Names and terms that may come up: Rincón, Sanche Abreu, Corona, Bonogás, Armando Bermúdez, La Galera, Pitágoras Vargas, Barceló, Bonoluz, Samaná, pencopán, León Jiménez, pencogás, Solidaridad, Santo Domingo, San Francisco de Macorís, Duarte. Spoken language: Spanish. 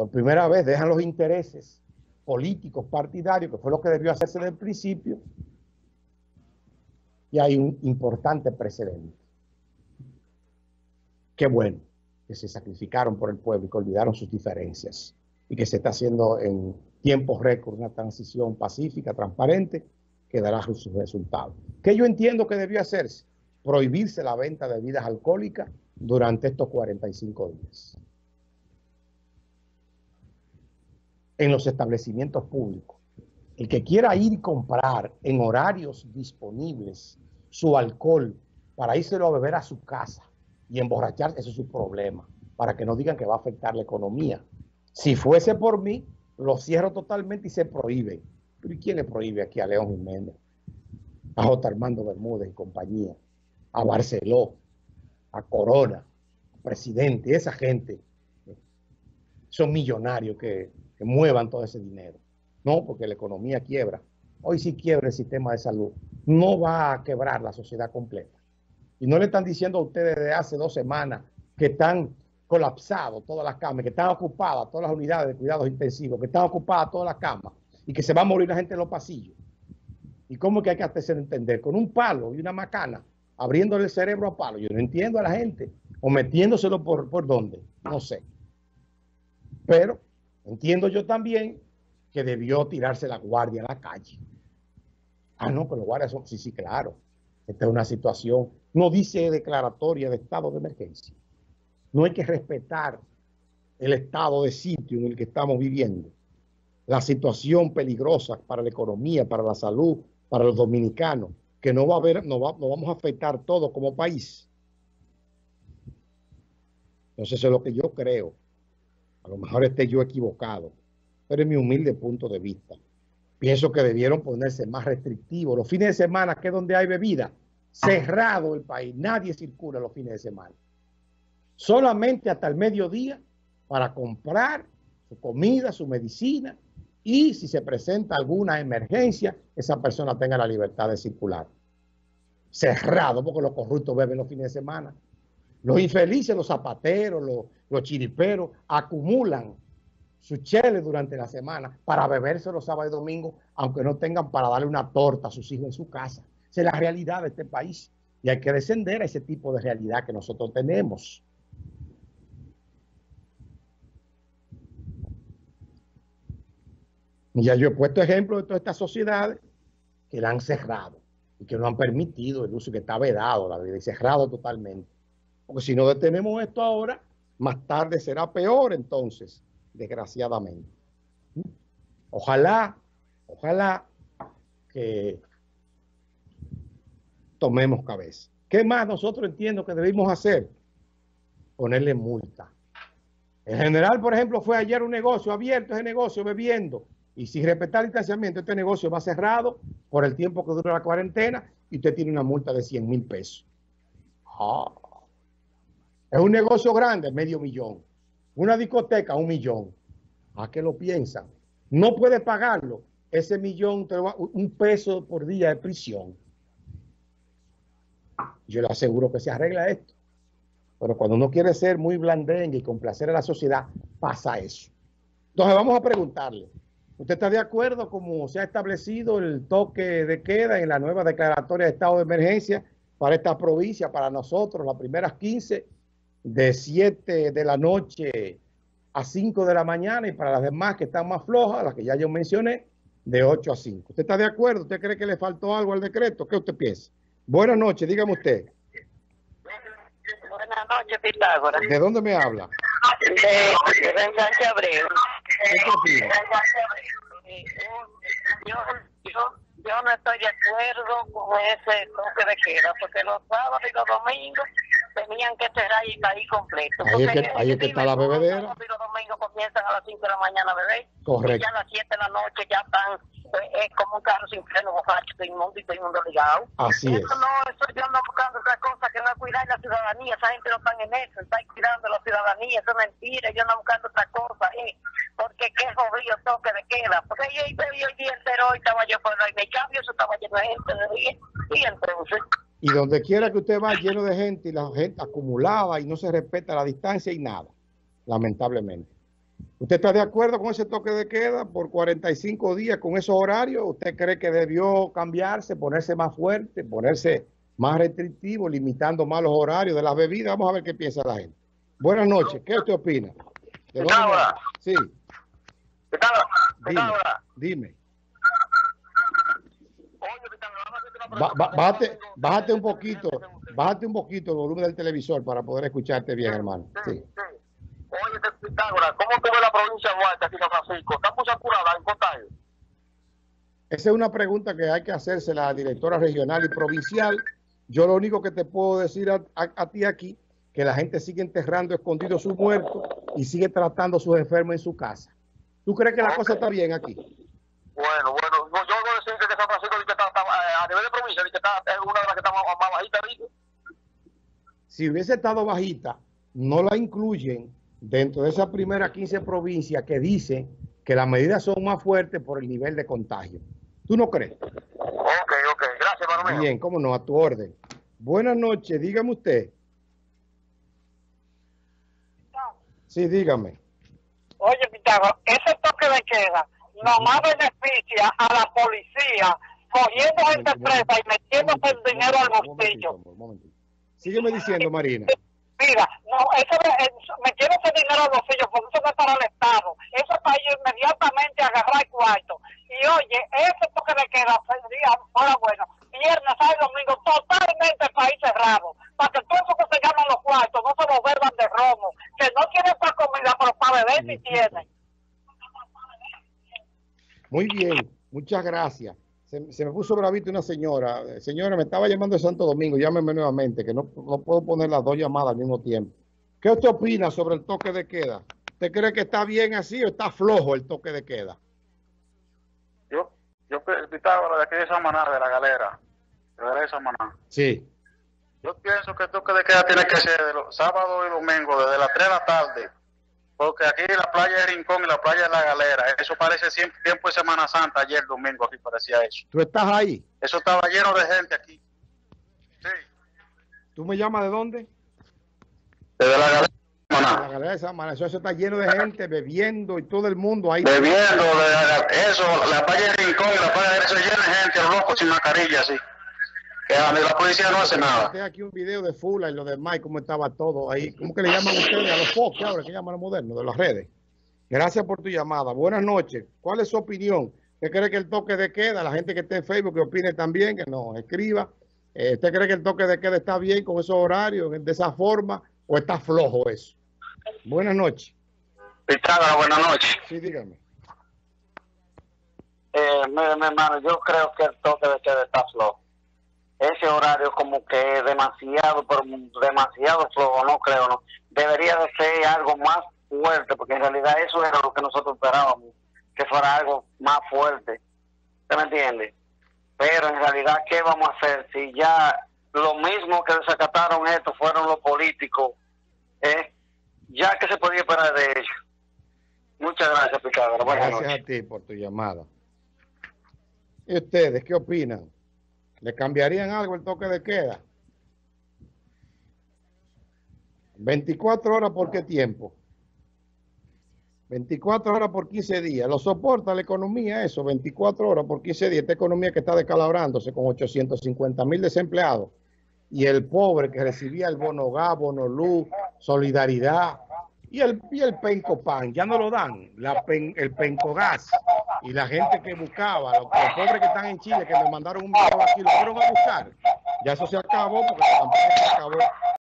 por primera vez dejan los intereses políticos, partidarios, que fue lo que debió hacerse desde el principio, y hay un importante precedente. Qué bueno que se sacrificaron por el pueblo y que olvidaron sus diferencias, y que se está haciendo en tiempos récord una transición pacífica, transparente, que dará sus resultados. ¿Qué yo entiendo que debió hacerse? Prohibirse la venta de bebidas alcohólicas durante estos 45 días. En los establecimientos públicos. El que quiera ir y comprar en horarios disponibles su alcohol para írselo a beber a su casa y emborracharse, ese es su problema, para que no digan que va a afectar la economía. Si fuese por mí, lo cierro totalmente y se prohíbe. ¿Pero y quién le prohíbe aquí a León Jiménez, a J. Armando Bermúdez y compañía, a Barceló, a Corona, presidente? Esa gente son millonarios que muevan todo ese dinero. No, porque la economía quiebra. Hoy sí quiebra el sistema de salud. No va a quebrar la sociedad completa. Y no le están diciendo a ustedes desde hace 2 semanas que están colapsados todas las camas, que están ocupadas todas las unidades de cuidados intensivos, que están ocupadas todas las camas y que se va a morir la gente en los pasillos. ¿Y cómo es que hay que hacer entender? Con un palo y una macana, abriéndole el cerebro a palo. Yo no entiendo a la gente. O metiéndoselo por dónde. No sé. Pero entiendo yo también que debió tirarse la guardia en la calle. Ah, no, que los guardias son... Sí, claro. Esta es una situación... No dice declaratoria de estado de emergencia. No hay que respetar el estado de sitio en el que estamos viviendo. La situación peligrosa para la economía, para la salud, para los dominicanos. Que no va a haber, no vamos a afectar todo como país. Entonces eso es lo que yo creo. A lo mejor esté yo equivocado, pero es mi humilde punto de vista. Pienso que debieron ponerse más restrictivos. Los fines de semana, que es donde hay bebida, cerrado el país. Nadie circula los fines de semana. Solamente hasta el mediodía para comprar su comida, su medicina, y si se presenta alguna emergencia, esa persona tenga la libertad de circular. Cerrado, porque los corruptos beben los fines de semana. Los infelices, los zapateros, los chiriperos, acumulan sus cheles durante la semana para beberse los sábados y domingos, aunque no tengan para darle una torta a sus hijos en su casa. Esa es la realidad de este país. Y hay que descender a ese tipo de realidad que nosotros tenemos. Ya yo he puesto ejemplo de todas estas sociedades que la han cerrado y que no han permitido el uso, que está vedado la vida y cerrado totalmente. Porque si no detenemos esto ahora, más tarde será peor entonces, desgraciadamente. Ojalá que tomemos cabeza. ¿Qué más nosotros entiendo que debimos hacer? Ponerle multa. El general, por ejemplo, fue ayer a un negocio abierto, ese negocio bebiendo. Y sin respetar el distanciamiento, este negocio va cerrado por el tiempo que dura la cuarentena y usted tiene una multa de 100.000 pesos. Oh. Es un negocio grande, 500.000. Una discoteca, 1.000.000. ¿A qué lo piensan? No puede pagarlo. Ese millón, $1 por día de prisión. Yo le aseguro que se arregla esto. Pero cuando uno quiere ser muy blandengue y complacer a la sociedad, pasa eso. Entonces vamos a preguntarle. ¿Usted está de acuerdo como se ha establecido el toque de queda en la nueva declaratoria de estado de emergencia para esta provincia, para nosotros, las primeras 15, de 7 de la noche a 5 de la mañana, y para las demás que están más flojas, las que ya yo mencioné, de 8 a 5? ¿Usted está de acuerdo? ¿Usted cree que le faltó algo al decreto? ¿Qué usted piensa? Buenas noches, dígame usted. Buenas noches, Pitágoras. ¿De dónde me habla? De Sanche Abreu. Yo no estoy de acuerdo con ese toque de queda, porque los sábados y los domingos tenían que cerrar y caer completo. Ahí es que está la bebedera. Los sábados y los domingos comienzan a las 5 de la mañana a beber. Correcto. Y ya a las 7 de la noche ya están como un carro sin freno, borracho, todo inmundo y todo inmundo ligado. Así es. Yo no buscando otra cosa que no cuidar la ciudadanía. Esa gente no está en eso, está cuidando a la ciudadanía. Eso es mentira. Yo no buscando otra cosa. Porque qué jodido toque de queda. Porque yo bebí el día entero, hoy estaba yo por ahí. Me cambio, eso estaba lleno de gente de día. Y entonces... Y donde quiera que usted va, lleno de gente, y la gente acumulada, y no se respeta la distancia y nada, lamentablemente. ¿Usted está de acuerdo con ese toque de queda por 45 días con esos horarios? ¿Usted cree que debió cambiarse, ponerse más fuerte, ponerse más restrictivo, limitando más los horarios de las bebidas? Vamos a ver qué piensa la gente. Buenas noches, ¿qué usted opina? Pitágoras. Sí. Pitágoras. Dime. Bájate un poquito, el volumen del televisor para poder escucharte bien, hermano. Sí. Oye, Pitágoras, ¿cómo tuve la provincia de Duarte aquí en San Francisco? ¿Está muy saturada en contagio? Esa es una pregunta que hay que hacerse la directora regional y provincial. Yo lo único que te puedo decir a ti aquí, que la gente sigue enterrando escondido sus muertos y sigue tratando a sus enfermos en su casa. ¿Tú crees que la cosa está bien aquí? Bueno, yo voy a decir que San Francisco está, a nivel de provincia, es una de las que está más bajita, ¿no? Si hubiese estado bajita, no la incluyen dentro de esas primeras 15 provincias que dicen que las medidas son más fuertes por el nivel de contagio. ¿Tú no crees? Ok. Gracias, hermano. Bien, cómo no, a tu orden. Buenas noches, dígame usted. Sí, dígame. Oye, Pitágoras, ese toque de queda nomás beneficia a la policía cogiendo gente presa y metiéndose el dinero al bolsillo. Sígueme diciendo, Marina. Mira, no, metiéndose dinero al bolsillo, porque eso no es para el Estado. Eso es para inmediatamente agarrar el cuarto. Y oye, ese toque de queda sería ahora bueno. Viernes, sábado y domingo, totalmente el país cerrado. Para que todo eso que se llaman los cuartos no se lo vuelvan de romo. Que no tienen para comida, pero para beber sí tienen. Muy bien, muchas gracias. Se me puso bravito una señora. Señora, me estaba llamando de Santo Domingo, llámeme nuevamente, que no puedo poner las dos llamadas al mismo tiempo. ¿Qué usted opina sobre el toque de queda? ¿Usted cree que está bien así o está flojo el toque de queda? Yo Pitágoras, de aquí de Samaná, de La Galera. De la Samaná. Sí. Yo pienso que el toque de queda tiene que ser de los sábados y domingos, desde las 3 de la tarde. Porque aquí la playa de Rincón y la playa de La Galera, eso parece siempre tiempo de Semana Santa, ayer domingo aquí parecía eso. ¿Tú estás ahí? Eso estaba lleno de gente aquí. Sí. ¿Tú me llamas de dónde? Desde La Galera de Samaná. La Galera de Samaná, eso está lleno de gente bebiendo y todo el mundo ahí. Bebiendo, eso, la playa de Rincón y la playa de eso llena de gente, los locos sin mascarilla, sí. Que la policía no hace nada. Tengo aquí un video de Fula y lo demás y cómo estaba todo ahí. ¿Cómo que le llaman ustedes a los foques ahora? ¿Qué llaman a los modernos de las redes? Gracias por tu llamada. Buenas noches. ¿Cuál es su opinión? ¿Usted cree que el toque de queda? La gente que esté en Facebook que opine también, que nos escriba. ¿Usted cree que el toque de queda está bien con esos horarios, de esa forma? ¿O está flojo eso? Buenas noches. Pitágoras, buenas noches. Sí, dígame. Mi hermano, yo creo que el toque de queda está flojo. Ese horario como que es demasiado, pero demasiado flojo, no creo, no. Debería de ser algo más fuerte, porque en realidad eso era lo que nosotros esperábamos, que fuera algo más fuerte. ¿Usted me entiende? Pero en realidad, ¿qué vamos a hacer? Si ya lo mismo que desacataron esto fueron los políticos, ya que se podía esperar de ellos. Muchas gracias, Pitágoras. Buenas noches. A ti por tu llamada. ¿Y ustedes qué opinan? ¿Le cambiarían algo el toque de queda? 24 horas por qué tiempo? 24 horas por 15 días. ¿Lo soporta la economía eso? 24 horas por 15 días. Esta economía que está descalabrándose con 850,000 desempleados y el pobre que recibía el Bonogás, Bonoluz, Solidaridad y el pencopán. Ya no lo dan. El pencogás. Y la gente que buscaba, los pobres que están en Chile, que le mandaron un millón aquí, lo fueron a buscar. Ya eso se acabó porque la campaña se acabó.